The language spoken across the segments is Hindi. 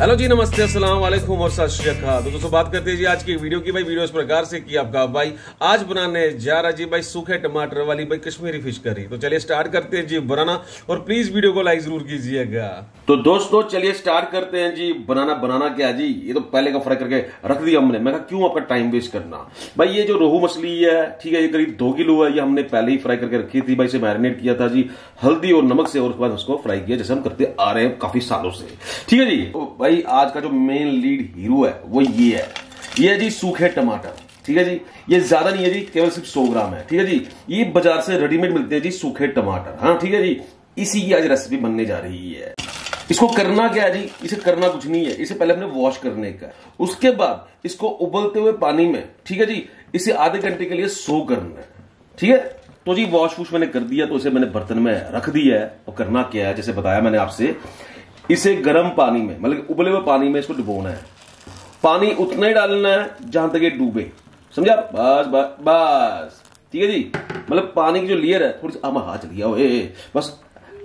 हेलो जी, नमस्ते, अस्सलाम वालेकुम और सत श्री अकाल। तो दोस्तों बात करते हैं जी आज की वीडियो की। भाई वीडियो इस प्रकार से कि आपका भाई आज बनाने जा रहा जी भाई सूखे टमाटर वाली भाई कश्मीरी फिश करी। तो चलिए स्टार्ट करते हैं जी बनाना, और प्लीज वीडियो को लाइक जरूर कीजिएगा। तो दोस्तों चलिए स्टार्ट करते हैं जी बनाना क्या जी, ये तो पहले का फ्राई करके रख दिया हमने। मैं कहा क्यों आपका टाइम वेस्ट करना। भाई ये जो रोहू मछली है, ठीक है, ये करीब 2 किलो है, ये हमने पहले ही फ्राई करके रखी थी। भाई इसे मैरिनेट किया था जी हल्दी और नमक से, और उसके बाद उसको फ्राई किया जैसे हम करते आ रहे हैं काफी सालों से, ठीक है जी। भाई आज का जो मेन लीड हीरो है वो ये है, ये जी सूखे टमाटर, ठीक है जी। ये ज्यादा नहीं है जी, केवल सिर्फ 100 ग्राम है, ठीक है जी। ये बाजार से रेडीमेड मिलते हैं जी सूखे टमाटर, हाँ, ठीक है जी। इसी की आज रेसिपी बनने जा रही है। इसको करना क्या है जी, इसे करना कुछ नहीं है, इसे पहले हमने वॉश करने का, उसके बाद इसको उबलते हुए पानी में, ठीक है जी, इसे आधे घंटे के लिए सो करना है, ठीक है। तो जी वॉश वूश मैंने कर दिया, तो इसे मैंने बर्तन में रख दिया है। और करना क्या है, जैसे बताया मैंने आपसे, इसे गर्म पानी में, मतलब उबले हुए पानी में इसको डुबोना है। पानी उतना ही डालना है जहां तक ये डूबे, समझा, बस बस बस, ठीक है जी। मतलब पानी की जो लेयर है थोड़ी सी, अब हाथ चल गया बस।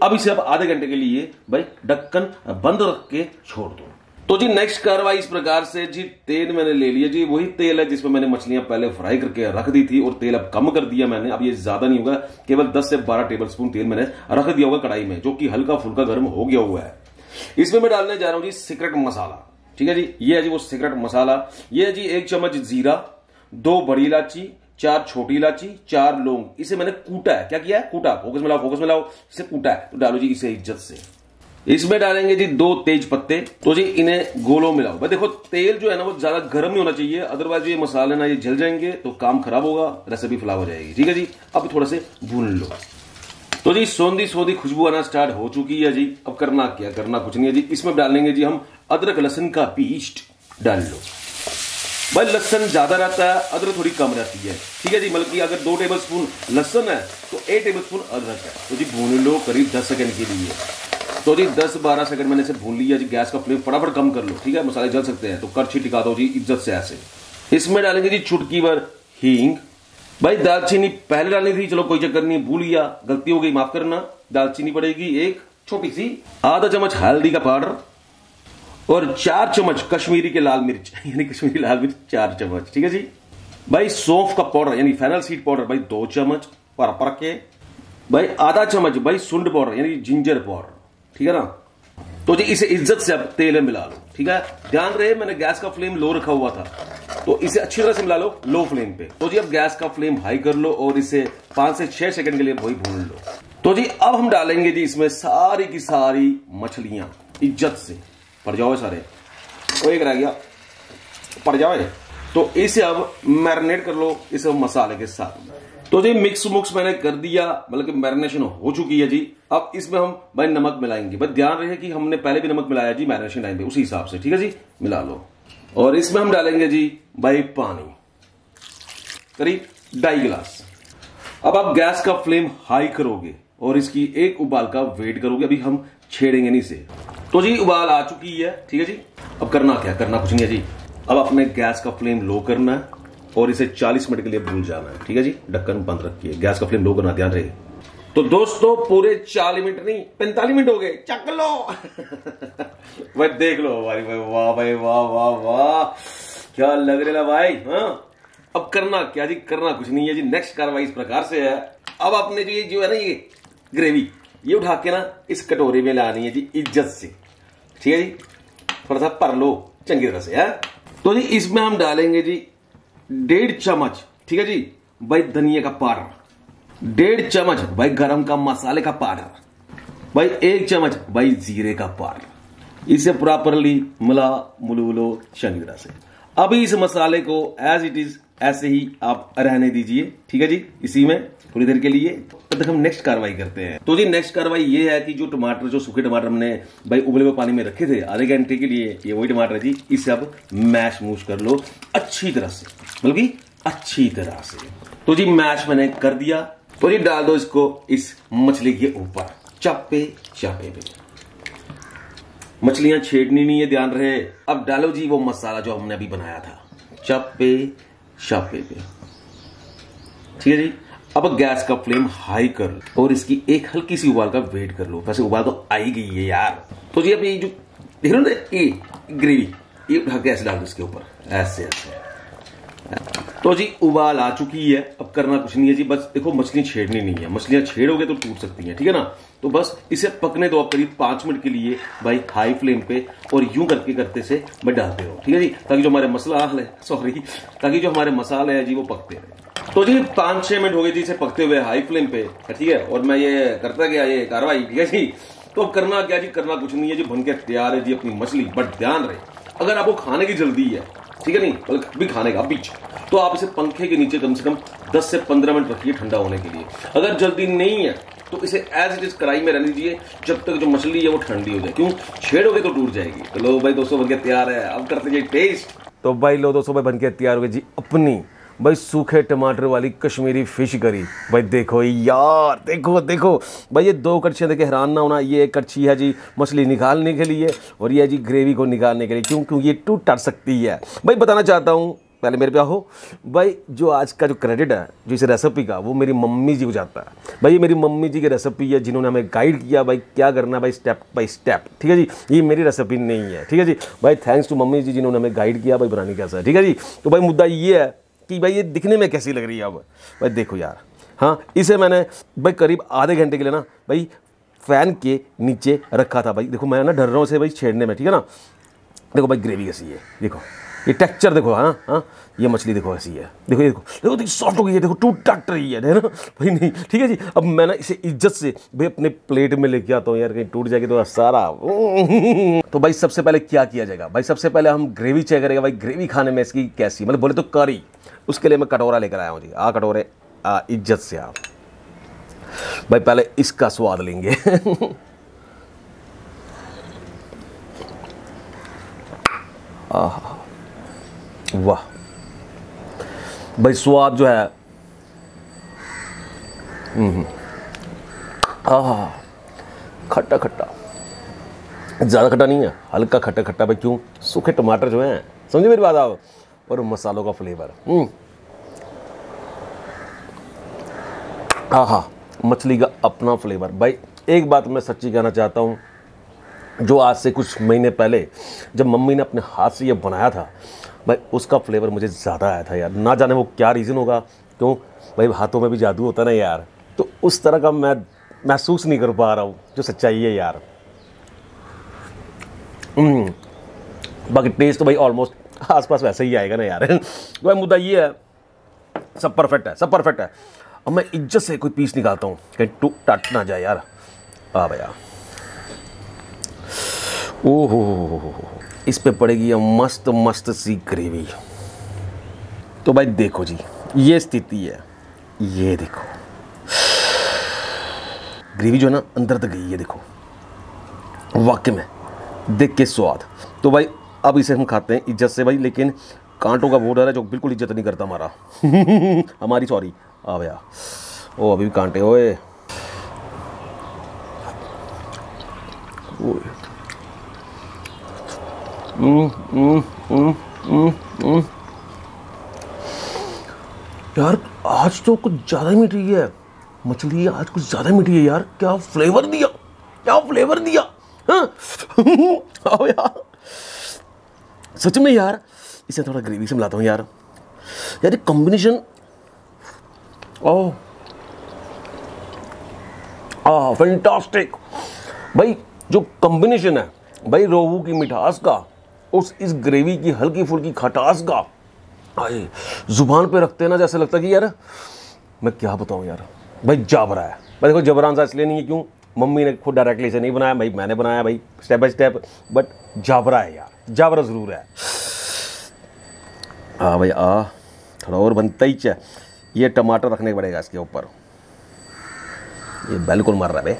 अब इसे आप आधे घंटे के लिए भाई ढक्कन बंद रख के छोड़ दो। तो जी नेक्स्ट कार्रवाई इस प्रकार से जी, तेल मैंने ले लिया जी, वही तेल है जिसमें मैंने मछलियां पहले फ्राई करके रख दी थी, और तेल अब कम कर दिया मैंने। अब ये ज्यादा नहीं होगा, केवल 10 से 12 टेबलस्पून तेल मैंने रख दिया होगा कड़ाई में, जो कि हल्का फुल्का गर्म हो गया हुआ है। इसमें मैं डालने जा रहा हूं जी सीक्रेट मसाला, ठीक है जी। ये है जी वो सीक्रेट मसाला। ये है जी 1 चम्मच जीरा, 2 बड़ी इलायची, 4 छोटी इलायची, 4 लौंग। इसे मैंने कूटा है, क्या किया है, कूटा। फोकस में लाओ, इसे कूटा है, तो डालो जी इसे इज्जत से। इसमें डालेंगे जी 2 तेज पत्ते। तो जी इन्हें गोलों में लाओ। भाई देखो तेल जो है ना वो ज्यादा गर्म नहीं होना चाहिए, अदरवाइज ये मसाले ना ये जल जाएंगे, तो काम खराब होगा, रेसिपी फ्लॉप हो जाएगी, ठीक है जी। अब थोड़ा से भून लो। तो जी सौंधी खुशबू आना स्टार्ट हो चुकी है जी। अब करना क्या, करना कुछ नहीं है जी। इसमें डालेंगे जी हम अदरक लहसुन का पेस्ट, डाल लो। भाई लहसुन ज्यादा रहता है, अदरक थोड़ी कम रहती है, ठीक है जी। मतलब कि अगर 2 टेबलस्पून लहसुन है तो 8 टेबलस्पून अदरक है। तो जी भून लो करीब 10 सेकंड के लिए। तो जी 10-12 सेकंड मैंने इसे भून लिया जी। गैस का फ्लेम फटाफट कम कर लो, ठीक है, मसाले जल सकते हैं, तो करछी टिका दो जी इज्जत से ऐसे। इसमें डालेंगे जी चुटकी भर हींग। भाई दालचीनी पहले डालनी थी, चलो कोई चक्कर नहीं, भूल गया, गलती हो गई, माफ करना। दालचीनी पड़ेगी 1 छोटी सी, आधा चम्मच हल्दी का पाउडर, और 4 चम्मच कश्मीरी के लाल मिर्च, यानी कश्मीरी लाल मिर्च 4 चम्मच, ठीक है जी। भाई सौंफ का पाउडर यानी फेनल सीड पाउडर, भाई 2 चम्मच पर के। भाई आधा चम्मच भाई सुंड पाउडर यानी जिंजर पाउडर, ठीक है ना। तो जी इसे इज्जत से अब तेल में मिला लो, ठीक है। ध्यान रहे मैंने गैस का फ्लेम लो रखा हुआ था, तो इसे अच्छी तरह से मिला लो लो फ्लेम पे। तो जी अब गैस का फ्लेम हाई कर लो, और इसे 5 से 6 सेकंड के लिए वही भून लो। तो जी अब हम डालेंगे जी इसमें सारी की सारी मछलियां, इज्जत से पड़ जाओ सारे, वो एक रह गया, पड़ जाओ। तो इसे अब मैरिनेट कर लो इसे मसाले के साथ। तो जी मिक्स मुक्स मैंने कर दिया, मतलब कि मैरिनेशन हो चुकी है जी। अब इसमें हम भाई नमक मिलाएंगे, बस ध्यान रहे कि हमने पहले भी नमक मिलाया जी मैरिनेशन टाइम पे, उसी हिसाब से, ठीक है जी। मिला लो, और इसमें हम डालेंगे जी भाई पानी करीब 2.5 गिलास। अब आप गैस का फ्लेम हाई करोगे, और इसकी एक उबाल का वेट करोगे, अभी हम छेड़ेंगे नहीं से। तो जी उबाल आ चुकी है, ठीक है जी। अब करना क्या, करना कुछ नहीं है जी। अब अपने गैस का फ्लेम लो करना है, और इसे 40 मिनट के लिए भून जाना है, ठीक है जी। ढक्कन बंद रखिए, गैस का फ्लेम लो करना, ध्यान रहे। तो दोस्तों पूरे 40 मिनट नहीं 45 मिनट हो गए, चख लो भाई, देख लो भाई वाह वाह वाह, क्या लग रहा है भाई, हाँ। अब करना क्या जी, करना कुछ नहीं है जी। नेक्स्ट कार्रवाई इस प्रकार से है, अब आपने जो ये जो है ना ये ग्रेवी, ये उठा के ना इस कटोरे में लानी है जी इज्जत से, ठीक है जी। थोड़ा सा पर लो चंगी तरह से है। तो जी इसमें हम डालेंगे जी 1.5 चम्मच, ठीक है जी, भाई धनिया का पाउडर, 1.5 चम्मच भाई गरम का मसाले का पाउडर, भाई 1 चम्मच भाई जीरे का पाउडर। इसे प्रॉपरली मिला मुलूलो चंगी तरह से। अभी इस मसाले को एज इट इज ऐसे ही आप रहने दीजिए, ठीक है जी, इसी में थोड़ी देर के लिए, तब तक हम नेक्स्ट कार्रवाई करते हैं। तो जी नेक्स्ट कार्रवाई ये है कि जो टमाटर, जो सूखे टमाटर हमने भाई उबले हुए पानी में रखे थे आधे घंटे के लिए, ये वही टमाटर है जी। इसे अब मैश मूश कर लो अच्छी तरह से, मतलब कि अच्छी तरह से। तो जी मैश मैंने कर दिया। तो जी डाल दो इसको इस मछली के ऊपर, चापे चापे पे, मछलियां छेड़नी नहीं है, ध्यान रहे। अब डालो जी वो मसाला जो हमने अभी बनाया था, चापे चापे पे, ठीक है जी। अब गैस का फ्लेम हाई कर लो, और इसकी एक हल्की सी उबाल का वेट कर लो। वैसे उबाल तो आई गई है यार। तो जी अब ये जो देख रहे हो ना, ग्रेवी ये उठा के ऐसे डाल दो इसके ऊपर, ऐसे ऐसे। तो जी उबाल आ चुकी है, अब करना कुछ नहीं है जी, बस देखो मछली छेड़नी नहीं है, मछलियां छेड़ोगे तो टूट सकती हैं, ठीक है ना। तो बस इसे पकने दो आप करीब 5 मिनट के लिए भाई हाई फ्लेम पे, और यूं करके करते से मैं डालते हो, ठीक है जी, ताकि जो हमारे मसाले हैं जी वो पकते रहे। तो जी 5-6 मिनट हो गए जी इसे पकते हुए हाई फ्लेम पे, ठीक है, और मैं ये करता गया ये कार्रवाई, ठीक है जी। तो अब करना क्या जी, करना कुछ नहीं है जी, बनके तैयार है जी अपनी मछली। बट ध्यान रहे, अगर आपको खाने की जल्दी है, ठीक है नहीं, बल्कि भी खाने का बीच, तो आप इसे पंखे के नीचे कम से कम 10 से 15 मिनट रखिए ठंडा होने के लिए। अगर जल्दी नहीं है तो इसे एज इट इज कढ़ाई में रहने दीजिए जब तक जो मछली है वो ठंडी हो जाए, क्यों छेड़ोगे तो टूट जाएगी। तो लो भाई दोस्तों बनके तैयार है, अब करते जाइए टेस्ट। तो भाई लो दोस्तों भाई बनके तैयार हो गई जी अपनी भाई सूखे टमाटर वाली कश्मीरी फिश करी। भाई देखो यार, देखो देखो भाई, ये 2 कड़छियाँ देखे हैरान ना होना। ये एक कड़छी है जी मछली निकालने के लिए, और ये है जी ग्रेवी को निकालने के लिए, क्योंकि ये टूट टाट सकती है। भाई बताना चाहता हूँ, पहले मेरे पे हो भाई, जो आज का जो क्रेडिट है जो इस रेसिपी का, वो मेरी मम्मी जी को जाता है। भाई ये मेरी मम्मी जी की रेसिपी है जिन्होंने हमें गाइड किया भाई क्या करना भाई स्टेप बाय स्टेप, ठीक है जी। ये मेरी रेसिपी नहीं है, ठीक है जी। भाई थैंक्स टू मम्मी जी जिन्होंने हमें गाइड किया भाई बनाने कैसा है, ठीक है जी। तो भाई मुद्दा ये है कि भाई ये दिखने में कैसी लग रही है अब, भाई देखो यार, हाँ इसे मैंने भाई करीब आधे घंटे के लिए ना भाई फैन के नीचे रखा था। भाई देखो मैं ना डर रहा हूँ इसे भाई छेड़ने में, ठीक है ना। देखो भाई ग्रेवी कैसी है, देखो ये टेक्सचर देखो, हाँ हाँ ये मछली देखो ऐसी है, देखो ये देखो देखो देखो सॉफ्ट हो गई है, देखो टूट टाट रही है ना भाई, नहीं ठीक है जी। अब मैं ना इसे इज्जत से भाई अपने प्लेट में लेके आता हूँ यार, कहीं टूट जाएगी तो सारा। तो भाई सबसे पहले क्या किया जाएगा, भाई सबसे पहले हम ग्रेवी चेक करेंगे भाई, ग्रेवी खाने में इसकी कैसी, मतलब बोले तो करी। उसके लिए मैं कटोरा लेकर आया हूँ जी, आ कटोरे आ इज्जत से आप भाई पहले इसका स्वाद लेंगे। वाह भाई स्वाद जो है, आहा खट्टा खट्टा, ज़्यादा खट्टा नहीं है, हल्का खट्टा खट्टा भाई, क्यों सूखे टमाटर जो हैं, समझे मेरी बात आप, और मसालों का फ्लेवर। आहा मछली का अपना फ्लेवर। भाई एक बात मैं सच्ची कहना चाहता हूँ, जो आज से कुछ महीने पहले जब मम्मी ने अपने हाथ से ये बनाया था भाई, उसका फ्लेवर मुझे ज़्यादा आया था यार, ना जाने वो क्या रीज़न होगा, क्यों भाई हाथों में भी जादू होता ना यार, तो उस तरह का मैं महसूस नहीं कर पा रहा हूँ जो सच्चाई है यार। बाकी टेस्ट तो भाई ऑलमोस्ट आसपास वैसे ही आएगा ना यार। भाई मुद्दा ये है सब परफेक्ट है, सब परफेक्ट है। अब मैं इज्जत से कोई पीस निकालता हूँ कहीं टूट टाट ना जाए यार। हाँ भैया, ओहो इस पे पड़ेगी ये मस्त मस्त सी ग्रेवी। तो भाई देखो जी ये स्थिति है, ये देखो ग्रेवी जो है ना अंदर तक गई है, देखो वाकई में देख के स्वाद। तो भाई अब इसे हम खाते हैं इज्जत से भाई, लेकिन कांटों का वो डर है जो बिल्कुल इज्जत नहीं करता हमारा। हमारी सॉरी। आ भैया ओ अभी भी कांटे ओए ओए। यार आज तो कुछ ज़्यादा ही मीठी है मछली, आज कुछ ज़्यादा मीठी है यार, क्या फ्लेवर दिया, क्या फ्लेवर दिया। हाँ यार सच में यार, इसे थोड़ा ग्रेवी से मिलाता हूँ यार, यार ये कॉम्बिनेशन ओह आह फैंटास्टिक। भाई जो कॉम्बिनेशन है भाई रोहू की मिठास का, उस इस ग्रेवी की हल्की फुल्की खटास का, आए जुबान पे रखते हैं ना जैसे लगता है कि यार मैं क्या बताऊँ यार। भाई जाबरा है भाई, देखो जबरान सा इसलिए नहीं है क्यों, मम्मी ने खुद डायरेक्टली से नहीं बनाया भाई, मैंने बनाया भाई स्टेप बाय स्टेप, बट जाबरा है यार, जाबरा ज़रूर है। हाँ भाई आ थोड़ा और बनता ही है, ये टमाटर रखने पड़ेगा इसके ऊपर, ये बिल्कुल मर रहा है भाई,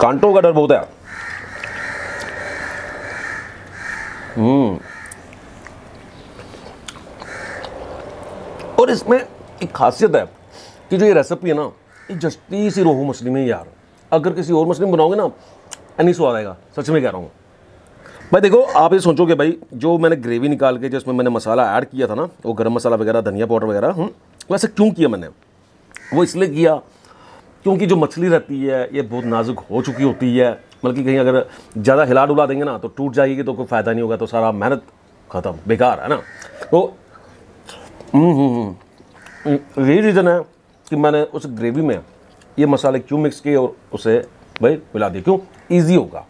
कांटों का डर बहुत है। और इसमें एक खासियत है कि जो ये रेसिपी है ना, ये जस्ती सी रोहू मछली में यार, अगर किसी और मछली में बनाओगे ना यानी स्वाद आएगा, सच में कह रहा हूँ। भाई देखो आप ये सोचोगे भाई जो मैंने ग्रेवी निकाल के जो इसमें मैंने मसाला ऐड किया था ना, वो गरम मसाला वगैरह धनिया पाउडर वगैरह, वैसे क्यों किया मैंने, वो इसलिए किया क्योंकि जो मछली रहती है ये बहुत नाजुक हो चुकी होती है, बल्कि कहीं अगर ज़्यादा हिला डुला देंगे ना तो टूट जाएगी, तो कोई फ़ायदा नहीं होगा, तो सारा मेहनत ख़त्म, बेकार है ना। तो यही रीज़न है कि मैंने उस ग्रेवी में ये मसाले क्यों मिक्स किए और उसे भाई मिला दिया, क्यों ईजी होगा।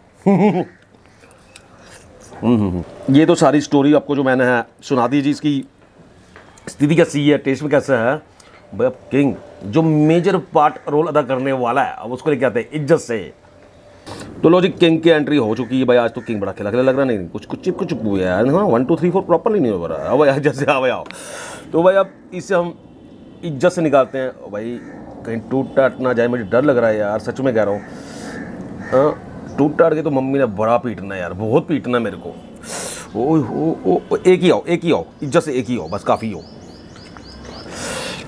ये तो सारी स्टोरी आपको जो मैंने है सुना दी जी, इसकी स्थिति कैसी है, टेस्ट में कैसा है। भाई अब किंग जो मेजर पार्ट रोल अदा करने वाला है, अब उसको लेके आते हैं इज्जत से। तो लो जी किंग की एंट्री हो चुकी है। भाई आज तो किंग बड़ा खिला खिला लग रहा, नहीं कुछ चिप कुछ हुआ यार, हाँ 1 2 3 4 प्रॉपरली नहीं हो रहा है भाई, जैसे भाई आओ। तो भाई अब इसे हम इज्जत से निकालते हैं, भाई कहीं टूट टाट ना जाए, मुझे डर लग रहा है यार, सच में कह रहा हूँ। टूट टाट के तो मम्मी ने बड़ा पीटना है यार, बहुत पीटना है मेरे को। ओ एक ही आओ इज्जत से, एक ही आओ बस, काफ़ी हो।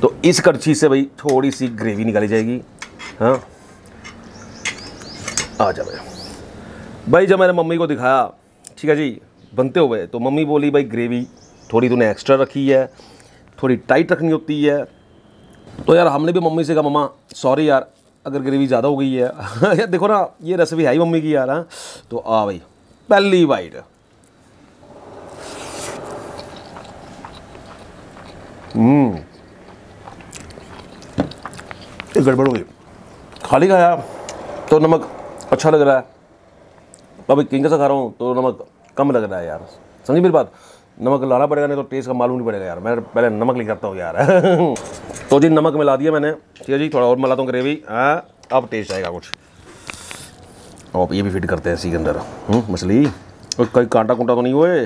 तो इस करछी से भाई थोड़ी सी ग्रेवी निकाली जाएगी। हाँ आ जा भाई, जब मैंने मम्मी को दिखाया ठीक है जी बनते हुए, तो मम्मी बोली भाई ग्रेवी थोड़ी तूने एक्स्ट्रा रखी है, थोड़ी टाइट रखनी होती है। तो यार हमने भी मम्मी से कहा मम्मा सॉरी यार अगर ग्रेवी ज़्यादा हो गई है। यार देखो ना ये रेसिपी है ही मम्मी की यार। हाँ तो आ भाई पहली बाइट। गड़बड़ हो गई, खाली खाया तो नमक अच्छा लग रहा है, अभी किंग से खा रहा हूँ तो नमक कम लग रहा है यार, समझी मेरी बात। नमक लाना पड़ेगा नहीं तो टेस्ट का मालूम नहीं पड़ेगा यार, मैं पहले नमक नहीं करता हूँ यार। तो जी नमक मिला दिया मैंने, ठीक है जी, थोड़ा और मिलाता हूँ ग्रेवी, हाँ अब टेस्ट आएगा कुछ। अब ये भी फिट करते हैं इसी के अंदर मछली, और कहीं कांटा कुंटा तो नहीं हुए।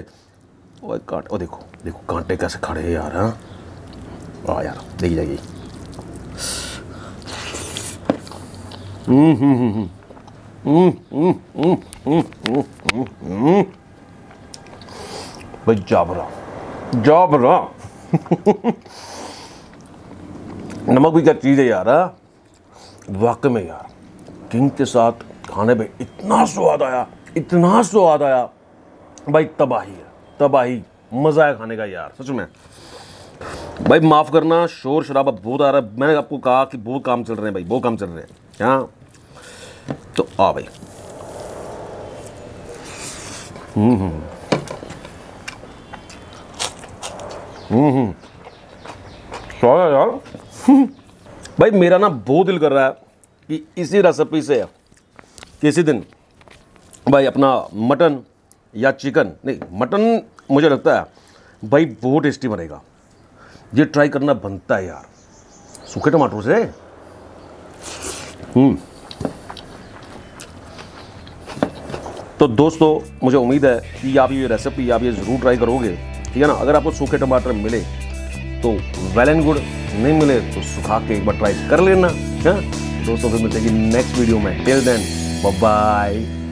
और कांटे ओ देखो देखो कांटे कैसे खड़े हैं यार। हाँ वाह यार देखी जाएगी। भाई जाबरा नमक भी क्या चीज़ है यार। वाकई में यार किंग के साथ खाने में इतना स्वाद आया भाई, तबाही मज़ा आया खाने का यार, सच में। भाई माफ़ करना शोर शराबा बहुत आ रहा है, मैंने आपको कहा कि बहुत काम चल रहे हैं भाई, बहुत काम चल रहे हैं। हाँ तो आ भाई सॉरी यार। भाई मेरा ना बहुत दिल कर रहा है कि इसी रेसिपी से किसी दिन भाई अपना मटन या चिकन, नहीं मटन मुझे लगता है भाई बहुत टेस्टी बनेगा, ये ट्राई करना बनता है यार सूखे टमाटर से। तो दोस्तों मुझे उम्मीद है कि आप ये रेसिपी आप ये ज़रूर ट्राई करोगे, ठीक है ना। अगर आपको सूखे टमाटर मिले तो वेल एंड गुड, नहीं मिले तो सुखा के एक बार ट्राई कर लेना। हाँ दोस्तों फिर मिलते हैं नेक्स्ट वीडियो में, टिल देन बाय बाय।